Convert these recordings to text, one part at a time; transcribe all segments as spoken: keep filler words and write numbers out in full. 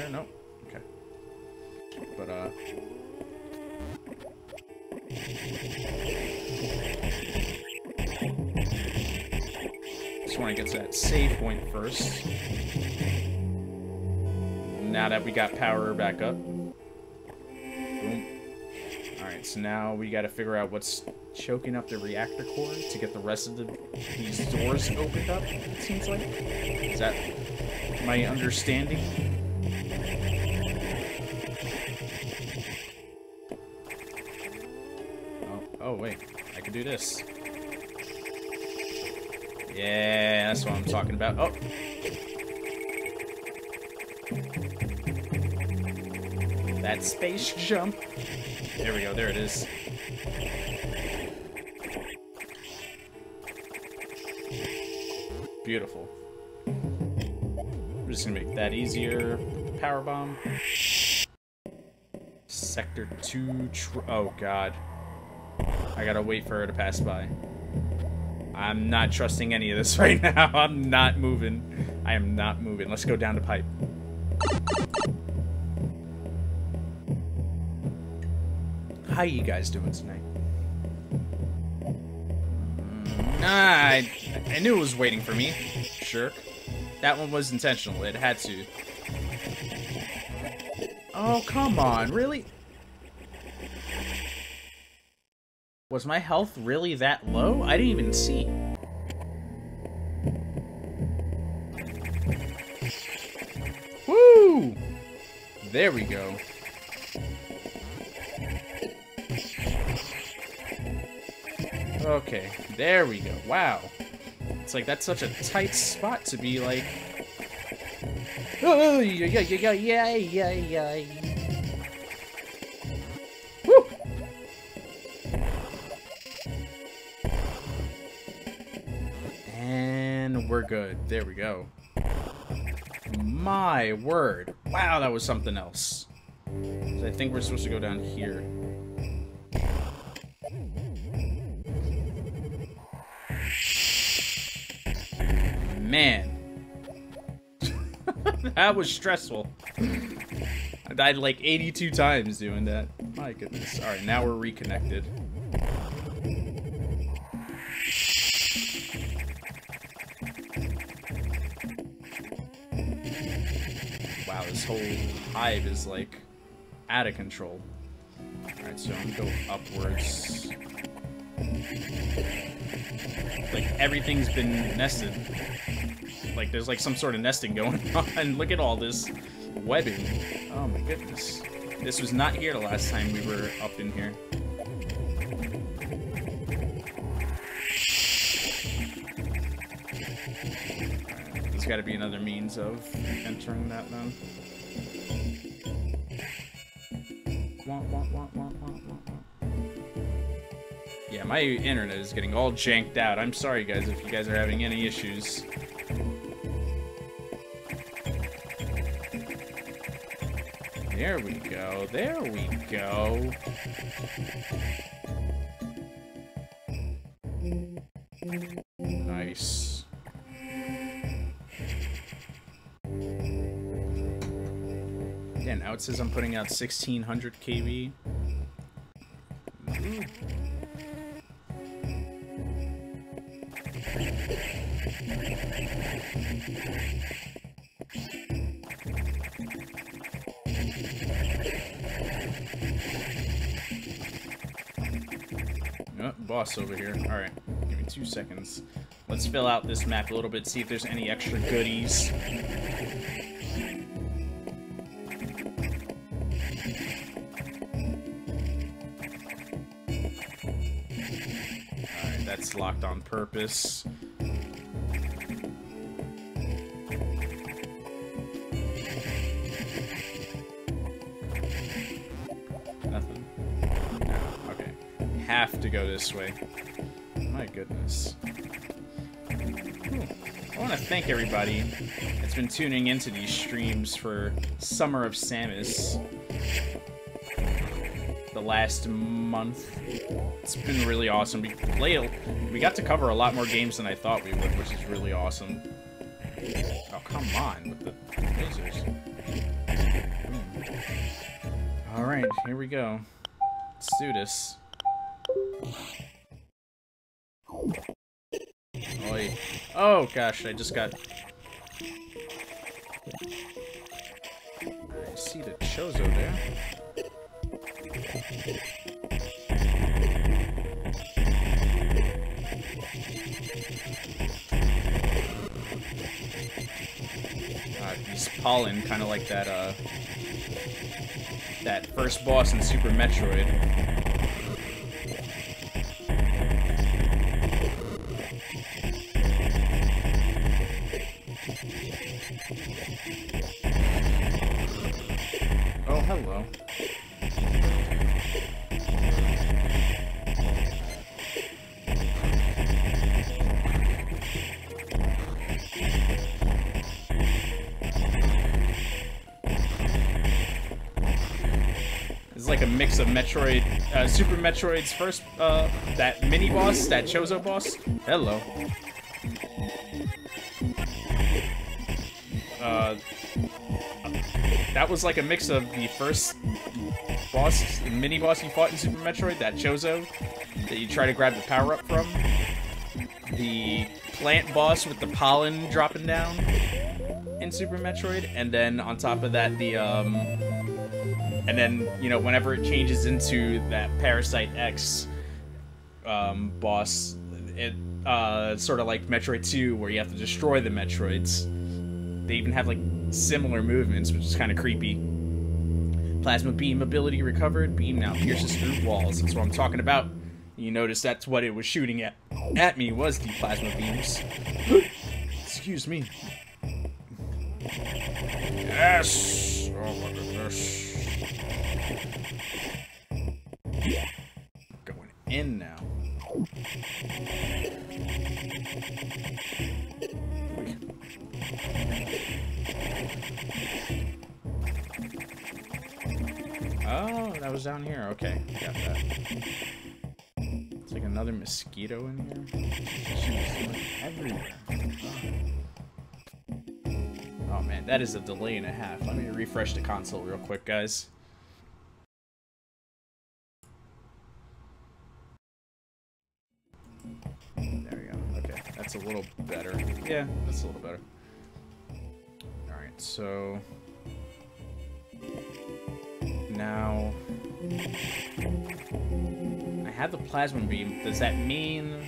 there? No? Okay. But, uh... just want to get to that save point first. Now that we got power back up. Boom. Alright, so now we gotta figure out what's choking up the reactor core to get the rest of the, these doors opened up, it seems like. Is that my understanding? Oh, wait, I can do this. Yeah, that's what I'm talking about. Oh! That space jump! There we go, there it is. Beautiful. We're just gonna make that easier. Power bomb. Sector two... Tr oh, God. I gotta wait for her to pass by. I'm not trusting any of this right now. I'm not moving. I am not moving. Let's go down the pipe. How you guys doing tonight? Nah, I, I knew it was waiting for me. Sure. That one was intentional. It had to. Oh, come on. Really? Was my health really that low? I didn't even see. Woo! There we go. Okay, there we go. Wow. It's like, that's such a tight spot to be like... Oh, yeah, yeah, yeah, yeah, yeah, yeah. We're good. There we go. My word. Wow, that was something else. So I think we're supposed to go down here. Man. That was stressful. I died like eighty-two times doing that. My goodness. Alright, now we're reconnected. This whole hive is like out of control. Alright, so I'm going upwards. Like everything's been nested. Like there's like some sort of nesting going on. Look at all this webbing. Oh my goodness. This was not here the last time we were up in here. There's gotta be another means of entering that then. Yeah, my internet is getting all janked out. I'm sorry, guys, if you guys are having any issues. There we go. There we go. Nice. Yeah, now it says I'm putting out sixteen hundred K V. Ooh. Oh, boss over here. Alright, give me two seconds. Let's fill out this map a little bit, see if there's any extra goodies. Alright, that's locked on purpose. Have to go this way. My goodness. Cool. I want to thank everybody that's been tuning into these streams for Summer of Samus the last month. It's been really awesome. We, played, we got to cover a lot more games than I thought we would, which is really awesome. Oh, come on with the lasers. Mm. Alright, here we go. Let's do this. Oy. Oh, gosh, I just got... I see the Chozo there. Pollen, kind of like that, uh, that first boss in Super Metroid. Oh, hello. Like a mix of Metroid, uh, Super Metroid's first, uh, that mini boss, that Chozo boss. Hello. Uh, that was like a mix of the first boss, the mini boss you fought in Super Metroid, that Chozo, that you try to grab the power up from, the plant boss with the pollen dropping down in Super Metroid, and then on top of that, the, um, And then, you know, whenever it changes into that Parasite X um, boss, it uh, sort of like Metroid two, where you have to destroy the Metroids. They even have, like, similar movements, which is kind of creepy. Plasma beam ability recovered. Beam now pierces through walls. That's what I'm talking about. You notice that's what it was shooting at, at me, was the plasma beams. Excuse me. Yes! Oh, my goodness. Going in now. Oh, that was down here. Okay, got that. It's like another mosquito in here. Everywhere. Oh man, that is a delay and a half. Let me refresh the console real quick, guys. There we go. Okay, that's a little better. Yeah, that's a little better. Alright, so... Now... I have the plasma beam. Does that mean...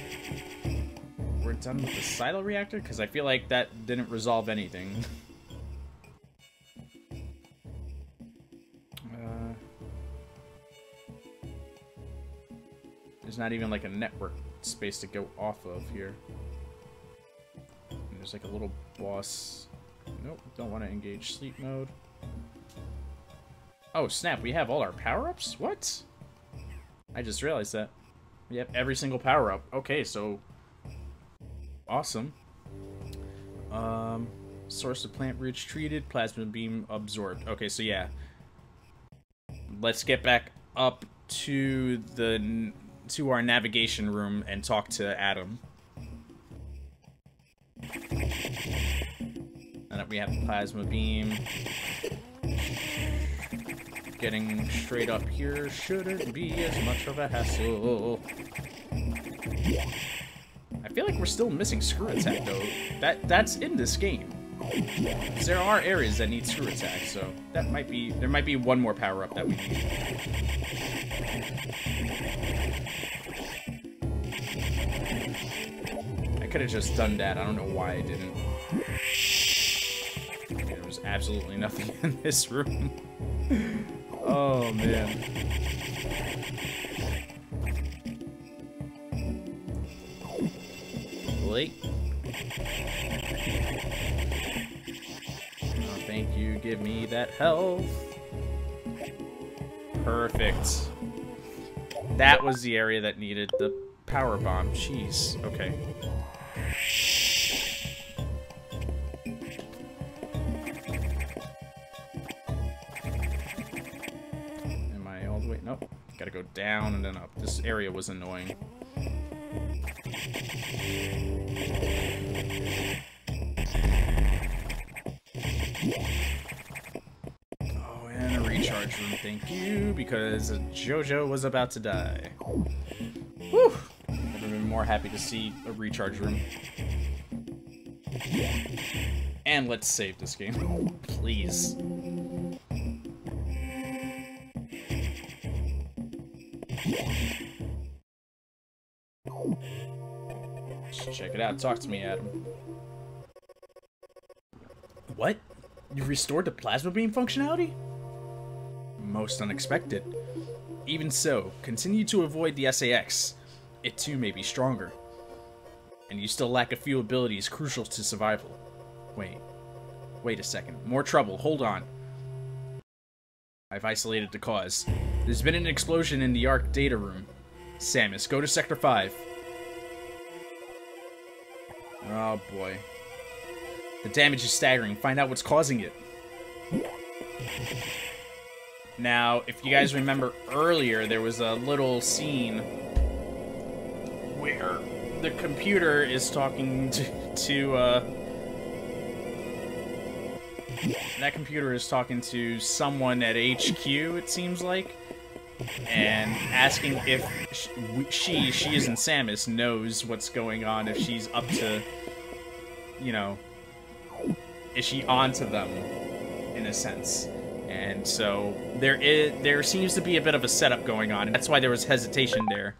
we're done with the silo reactor? Because I feel like that didn't resolve anything. uh, there's not even like a network space to go off of here. And there's like a little boss. Nope, don't want to engage sleep mode. Oh snap, we have all our power-ups? What? I just realized that. We have every single power-up. Okay, so... awesome. Um, source of plant roots treated, plasma beam absorbed. Okay, so yeah. Let's get back up to the... to our navigation room and talk to Adam. And up we have the plasma beam. Getting straight up here shouldn't be as much of a hassle. I feel like we're still missing Screw Attack though. That that's in this game. There are areas that need Screw Attack, so that might be there might be one more power up that we need. Could have just done that. I don't know why I didn't. There was absolutely nothing in this room. Oh man. Late. Oh, thank you. Give me that health. Perfect. That was the area that needed the power bomb. Jeez. Okay. Am I all the way? Nope. Gotta go down and then up. This area was annoying. Data Room, thank you, because JoJo was about to die. Whew! I've never been more happy to see a recharge room. And let's save this game. Please. Just check it out. Talk to me, Adam. What? You restored the plasma beam functionality? Most unexpected. Even so, continue to avoid the S A X. It too may be stronger. And you still lack a few abilities crucial to survival. Wait. Wait a second. More trouble. Hold on. I've isolated the cause. There's been an explosion in the Arc Data Room. Samus, go to Sector five. Oh boy. The damage is staggering. Find out what's causing it. Now, if you guys remember earlier, there was a little scene where the computer is talking to... to uh, that computer is talking to someone at H Q, it seems like, and asking if she, she isn't Samus, knows what's going on, if she's up to, you know... is she onto them, in a sense? And so there is, there seems to be a bit of a setup going on, and that's why there was hesitation there.